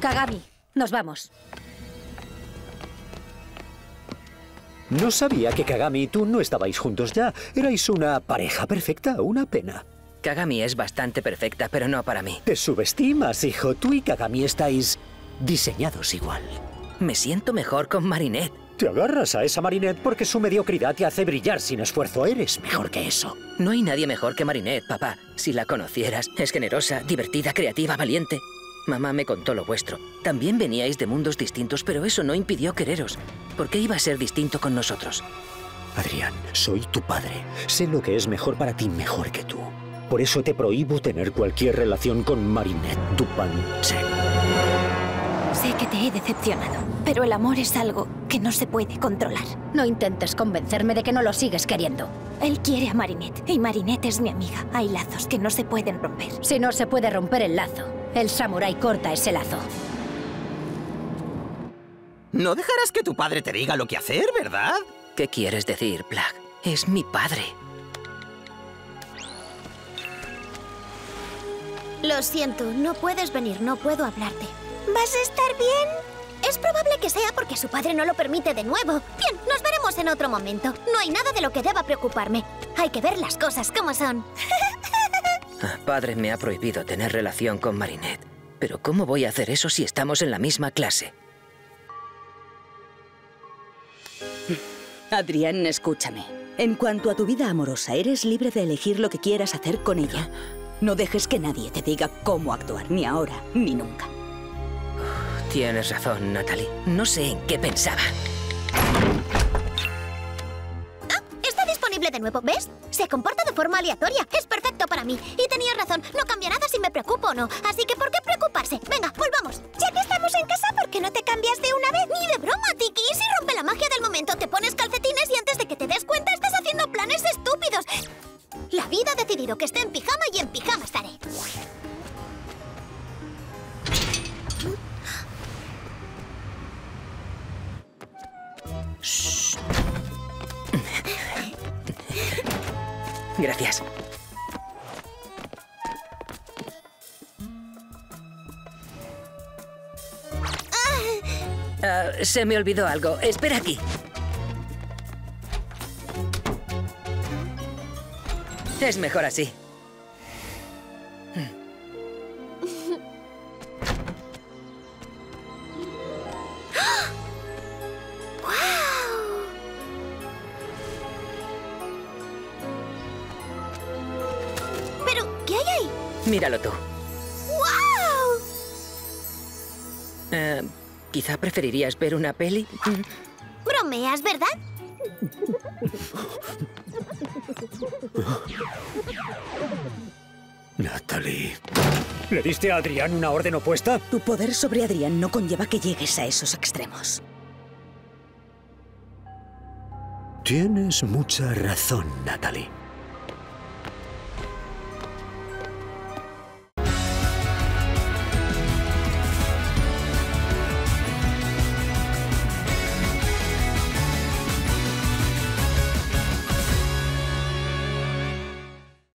Kagami, nos vamos. No sabía que Kagami y tú no estabais juntos ya. Erais una pareja perfecta, una pena. Kagami es bastante perfecta, pero no para mí. Te subestimas, hijo. Tú y Kagami estáis diseñados igual. Me siento mejor con Marinette. Te agarras a esa Marinette porque su mediocridad te hace brillar sin esfuerzo. Eres mejor que eso. No hay nadie mejor que Marinette, papá. Si la conocieras, es generosa, divertida, creativa, valiente. Mamá me contó lo vuestro. También veníais de mundos distintos, pero eso no impidió quereros. ¿Por qué iba a ser distinto con nosotros? Adrien, soy tu padre. Sé lo que es mejor para ti mejor que tú. Por eso te prohíbo tener cualquier relación con Marinette Dupain-Cheng. Sé que te he decepcionado, pero el amor es algo que no se puede controlar. No intentes convencerme de que no lo sigues queriendo. Él quiere a Marinette, y Marinette es mi amiga. Hay lazos que no se pueden romper. Si no se puede romper el lazo, el samurái corta ese lazo. No dejarás que tu padre te diga lo que hacer, ¿verdad? ¿Qué quieres decir, Plagg? Es mi padre. Lo siento, no puedes venir, no puedo hablarte. ¿Vas a estar bien? Es probable que sea porque su padre no lo permite de nuevo. Bien, nos veremos en otro momento. No hay nada de lo que deba preocuparme. Hay que ver las cosas como son. Padre me ha prohibido tener relación con Marinette. Pero ¿cómo voy a hacer eso si estamos en la misma clase? Adrien, escúchame. En cuanto a tu vida amorosa, eres libre de elegir lo que quieras hacer con ella. No dejes que nadie te diga cómo actuar, ni ahora, ni nunca. Tienes razón, Nathalie. No sé en qué pensaba. Ah, está disponible de nuevo, ¿ves? Se comporta de forma aleatoria. Es perfecto para mí. Y tenías razón. No cambia nada si me preocupo o no. Así que, ¿por qué preocuparse? Venga, volvamos. Ya que estamos en casa, ¿por qué no te cambias de una vez? Ni de broma, Tikki. Y si rompe la magia del momento, te pones calcetines y antes de que te des cuenta estás haciendo planes estúpidos. La vida ha decidido que esté en pijama y en pijama estaré. Gracias. Se me olvidó algo. Espera aquí. Es mejor así. Míralo tú. ¡Wow! Quizá preferirías ver una peli. Bromeas, ¿verdad? Nathalie. ¿Le diste a Adrien una orden opuesta? Tu poder sobre Adrien no conlleva que llegues a esos extremos. Tienes mucha razón, Nathalie.